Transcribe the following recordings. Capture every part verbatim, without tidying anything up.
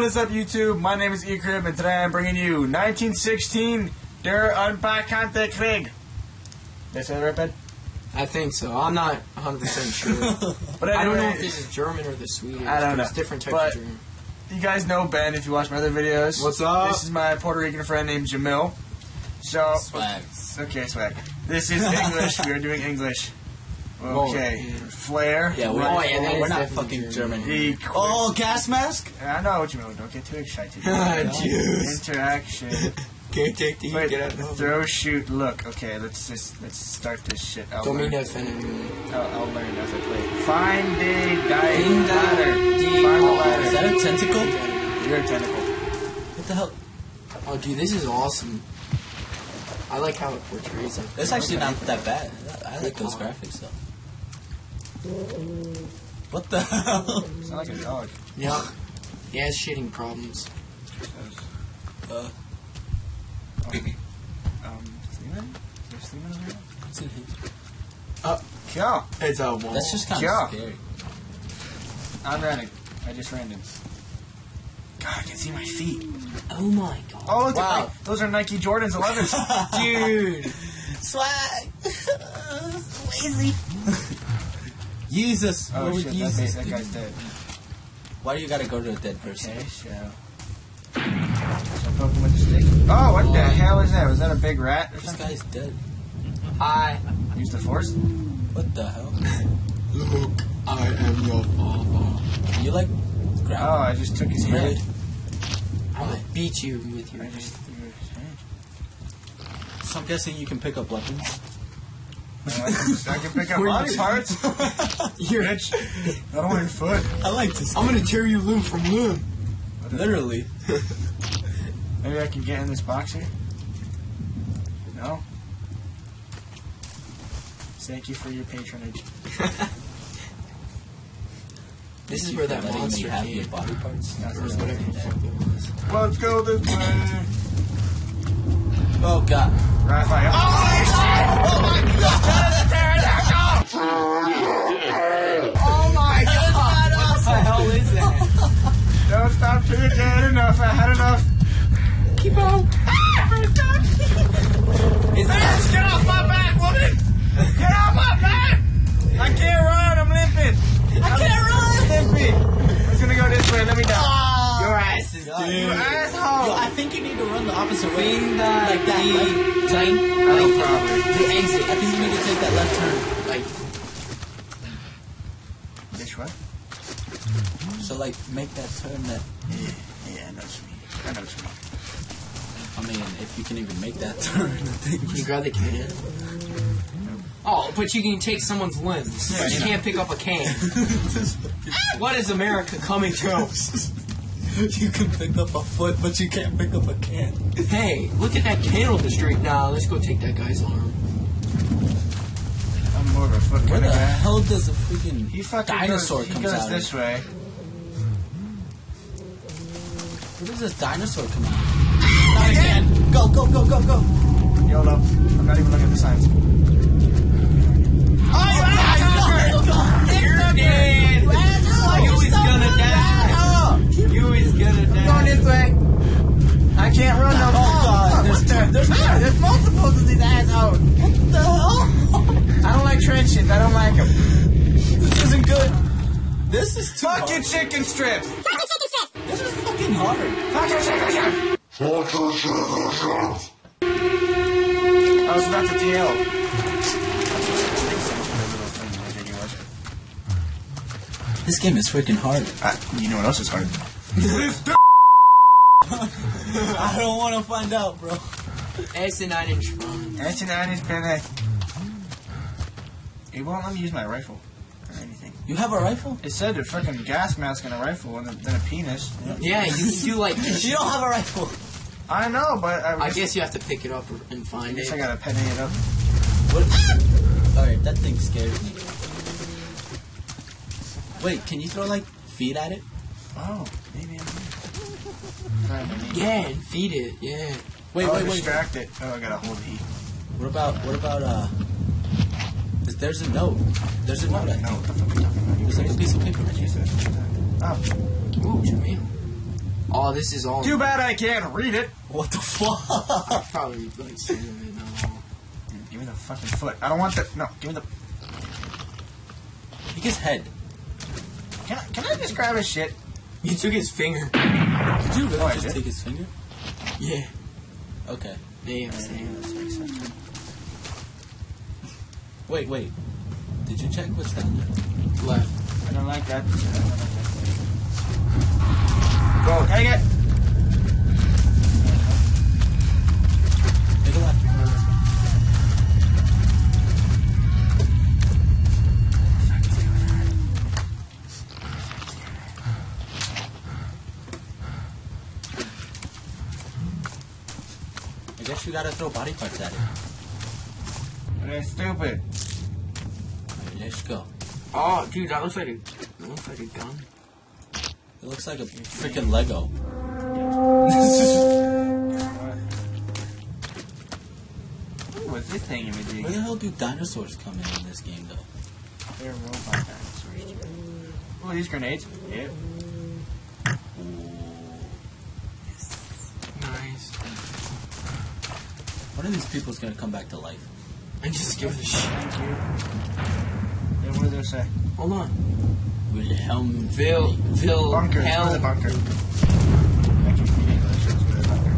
what is up, YouTube? My name is Ecryb, and today I'm bringing you nineteen sixteen, Der Unbekannte Krieg. Did I say that right, Ben? I think so. I'm not one hundred percent sure. But anyway, I don't know if this is German or the Swedish. I don't know. It's different types but of German. You guys know Ben if you watch my other videos. What's up? This is my Puerto Rican friend named Jamil. So, swag. Okay, swag. This is English. We are doing English. Okay, flare. Yeah, we're, oh, yeah, we're not fucking German. German. Oh, gas mask? I know what you mean. Don't get too excited. Jeez. Interaction. Can't take the heat. Get out of the throw, shoot, look. Okay, let's just let's start this shit. I'll Don't learn. mean nothing. I'll, I'll learn as I play. Find a dying ladder. Find a ladder. Is that a tentacle? You're a tentacle. What the hell? Oh, dude, this is awesome. I like how it portrays it. It's actually not that bad. I like those graphics, though. What the hell? Sound like a dog. Yeah. He has shitting problems. Uh. Um. um Sleeman? Is there Sleeman over here? It's in here. Oh. Yeah. It's a wall. That's just kind of scary. I'm running. I just ran in. God, I can see my feet. Oh my god. Oh, look wow. at those are Nike Jordans elevens. Dude. Swag. Lazy. Jesus. Oh shit, Jesus. That, face, that guy's dead. Why do you gotta go to a dead person? Okay, so... So I poke him with the stick. Oh, what oh, the hell is that? Was that a big rat or something? This guy's dead. I... Use the force? What the hell? Look, I am your father. You like... Oh, I just took his hand. I'm gonna beat you with your hand. So I'm guessing you can pick up weapons. Uh, I can pick up body parts. You're bitch. I don't want your foot. I like this. I'm gonna tear you limb from limb. Literally. Maybe I can get in this box here. No. Thank you for your patronage. This is where that monster had your body parts. Or whatever the fuck it was. Let's go this way. Oh god. Raphael. Oh shit! Oh my god! Oh my god! What the hell is that? Don't stop till you're dead enough. I had enough. Keep on. Ah! Is that? Get off my back, woman! Get off my back! I can't run. I'm limping. I can't run. I'm just gonna go this way, let me down. Oh, your ass is dude. You asshole! Yo, I think you need to run the opposite way. That like that left turn. Oh, like, probably. The exit. I think you need to take that left turn. Like. This way? So, like, make that turn that. Yeah, yeah, I know what you mean. I know what you mean. I mean, if you can even make that turn, I think. You grab the can. Oh, but you can take someone's limbs. Yeah, you yeah. can't pick up a can. What is America coming to? You can pick up a foot, but you can't pick up a can. Hey, look at that candle district. Nah, let's go take that guy's arm. I'm more of a foot. Where the guy. hell does a freaking he dinosaur come out? He goes this way. Where does this dinosaur come out? Not again. Go, go, go, go, go. YOLO. I'm not even looking at the signs. Oh, oh God! Dead. You is gonna die! You is gonna die! Going this way! I can't run no more! Oh God! There's, there's, there's, ah, there's multiple of these assholes! What the hell? I don't like trenches, I don't like them. This isn't good. This is too Fucking hard. chicken strips! Fucking chicken strips! This is fucking hard! Fucking chicken strips! Fucking chicken strips! I was about to D L. This game is freaking hard. Uh, you know what else is hard? I don't want to find out, bro. That's a nine inch phone. That's a nine inch penne. It won't let me use my rifle or anything. You have a rifle? It said a freaking gas mask and a rifle and a, then a penis. Yeah, you do like... You don't have a rifle. I know, but... I, I guess you have to pick it up and find it. I guess it. I gotta penne it up. What? Alright, that thing scares me. Wait, can you throw, like, feet at it? Oh, maybe I can. Yeah, feed it, yeah. Wait, oh, wait, wait. distract it. Oh, I gotta hold the heat. What about, what about, uh... There's a note. There's a note, I think. There's, like, a piece of paper. Oh. Ooh, Jamil. Oh, this is all. Too bad I can't read it. What the fuck? I probably like see it in the hall. Dude, give me the fucking foot. I don't want the. No, give me the. Take his head. Can I, can I just grab his shit? You took his finger. Did you really oh, just did? take his finger? Yeah. Okay. Damn. Damn. Wait, wait. Did you check what's down there? Left. I don't like that. Go, take it! Take a left. I guess you gotta throw body parts at it. They're stupid. Let's go. Oh, dude, that looks like a, that looks like a gun. It looks like a freaking Lego. Ooh, what's this thing in the game? Where the hell do dinosaurs come in in this game, though? They're robot dinosaurs. Oh, these grenades. Yep. Yeah. Yes. Nice. One of these people's gonna come back to life. I just give it a shit. Thank you. What did they say? Hold on. Wilhelmville. Vil bunker. Hell. It's bunker. I can read English. It's with a bunker.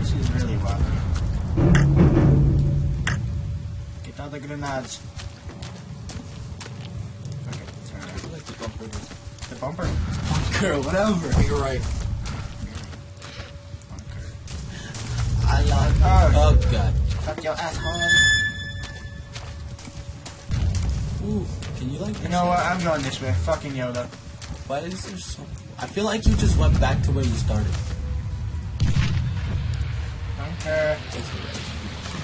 This is really wild. Get out the grenades. Okay, it's alright. I like the bumper. The bumper? Bunker, whatever. You're right. I love oh. oh god. Fuck your asshole. Ooh, can you like You know what, I'm going this way. Fucking Yoda. Why is there so I feel like you just went back to where you started. Don't care.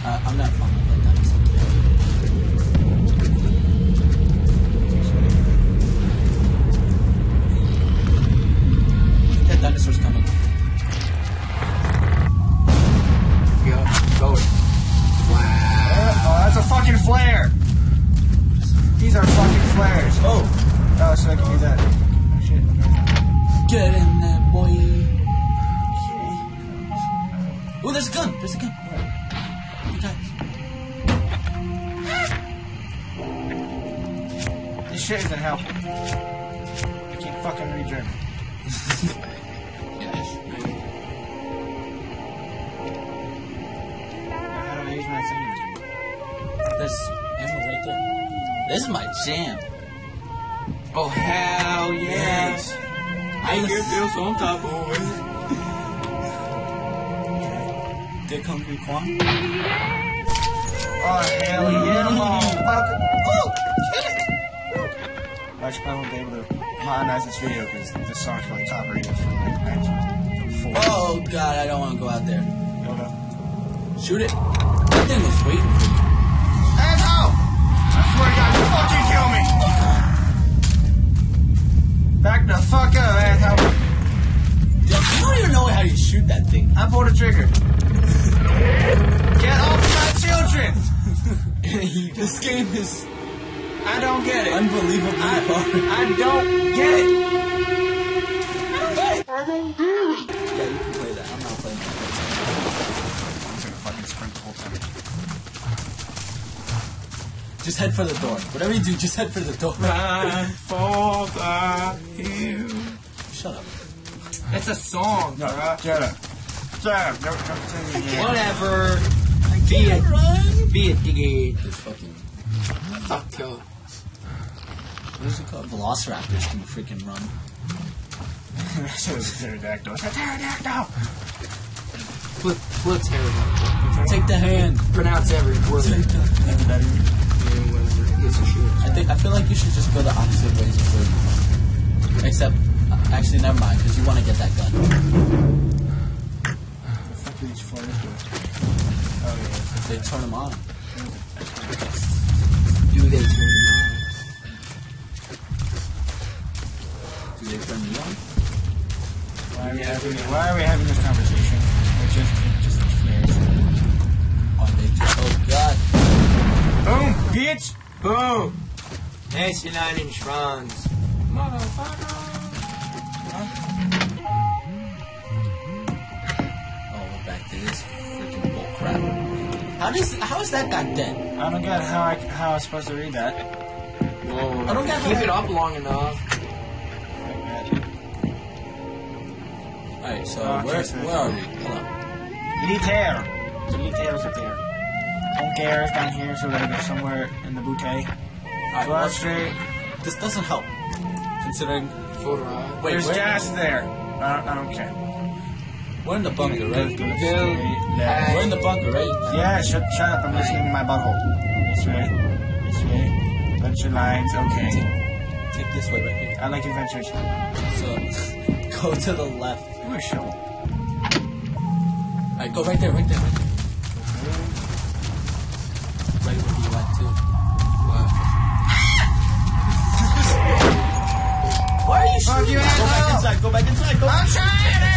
Uh, I'm not fucking with that dinosaur. That dinosaur's coming. Wow. Oh, that's a fucking flare! These are fucking flares. Oh! Oh, so I can do that. Oh, shit. Get in there, boy. Okay. Oh, there's a gun! There's a gun! Guys. This shit isn't helping. I can't fucking read German. There's ammo right there. This is my jam. Oh hell yes! Yeah. I hear feels on top boys. There comes the Quan. Oh hell yeah! Oh, I should probably be able to modernize this video because the song's really top rated for like matches. Oh god, I don't want to go out there. Yoda. Shoot it. That thing was waiting for you. Asshole! I swear to God, you fucking kill me! Back the fuck up, asshole! Yo, you don't even know how you shoot that thing. I pulled a trigger. Get off my children! This game is... I don't get it. Unbelievably I, hard. I don't get it! I don't get it! Yeah, you can play that. I'm not playing that. Just head for the door. Whatever you do, just head for the door. Shut up. That's a song. No, shut up. Shut up. Don't tell me again. Whatever. I be it. Run. Be it, diggy. This fucking. Fuck yo. What is it called? Velociraptors can freaking run. So it's a pterodactyl. It's a pterodactyl. Flip, flip, pterodactyl. Take the hand. Pronounce every word. Take the hand. I think I feel like you should just go the opposite ways of food. Except, uh, actually, never mind, because you want to get that gun. The fuck are these flares doing? Oh yeah. They turn them on. Do they turn them on? Do they turn me on? Why are we having, why are we having this conversation? Just, just flares. Oh, they just, oh god. Boom, bitch! Boom! Nice and nine inch rounds. Motherfucker. Huh? Oh, we're back to this freaking bullcrap. How does how is that not dead? I don't get how I how I'm supposed to read that. Whoa. I don't get keep it up long enough. Alright, so oh, where, okay, where are we? Hold on. Liter. The Liter's up there. Don't care, it's down here, so we're gonna go somewhere in the bouquet. Alright, well, Street. This doesn't help. Considering... For, uh, wait, there's gas there. I don't, I don't care. We're in the bunker, right? Yeah. We're in the bunker, right? Yeah, shut, shut up, I'm listening to my butthole. This way. This way. Bunch of lines, okay. Take, take this way right here. I like adventures. So, go to the left. Alright, go right there, right there, right there. Right where you went to. Wow. Why are you shooting? Oh, you go back know. inside, go back inside, go back inside. I'm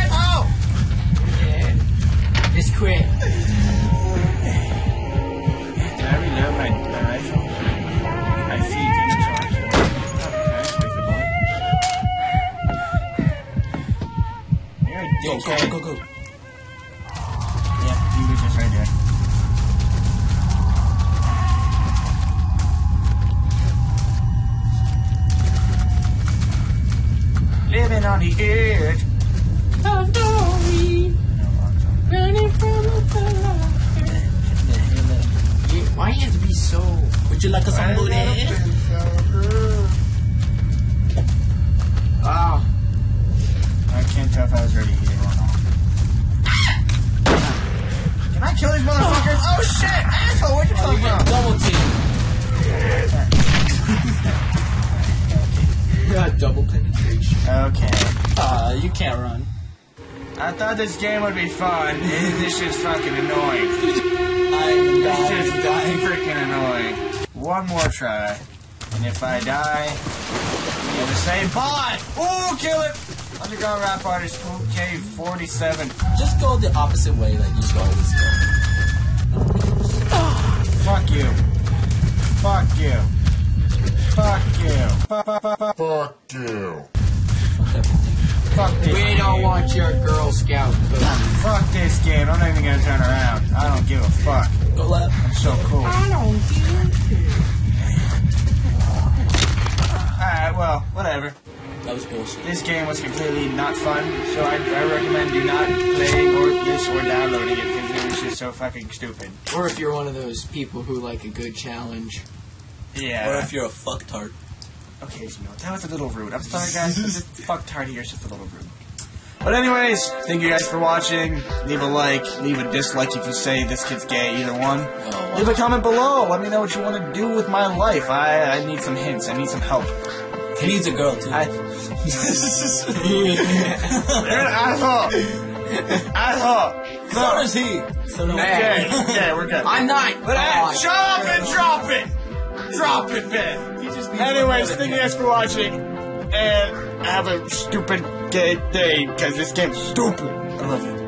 trying, asshole! Yeah. Just quit. Did I reload my, my rifle? I see. Go, go, go, go, go. Yeah, you were just right there. Living on the edge of glory, running from the why you have to be so... Would you like us on booty? Ah. I can't tell if I was ready here or not. Can I kill these motherfuckers? Oh, oh shit! Asshole, where'd you come from? Double team. You got double penetration. Okay. Uh, you can't run. I thought this game would be fun. This shit's fucking annoying. I'm dying. This shit's dying. Freaking annoying. One more try. And if I die, you have the same bot! Ooh, kill it! Underground rap artist, okay, forty-seven. Just go the opposite way like you always go. Fuck you. Fuck you. Fuck you. Fuck you. Fuck this game. We don't want your Girl Scout. Fuck this game. I'm not even gonna turn around. I don't give a fuck. Go left. I'm so cool. I don't give a Alright, well, whatever. That was bullshit. This game was completely not fun, so I, I recommend do not playing or this or downloading it because it was just so fucking stupid. Or if you're one of those people who like a good challenge. Yeah. Or if you're a fucktard. Okay, so no, that was a little rude. I'm sorry, guys. This fucktard here is just a little rude. But anyways, thank you guys for watching. Leave a like, leave a dislike if you say this kid's gay, either one. Oh, wow. Leave a comment below. Let me know what you want to do with my life. I, I need some hints. I need some help. He needs a girl, too. I... You're an asshole! Asshole! So no. is he! So no okay, yeah, we're good. I'm not! But I... Oh, shut up and drop it! Drop it, Ben! Anyways, thank you guys for watching, and have a stupid gay day, because this game's stupid. I love you.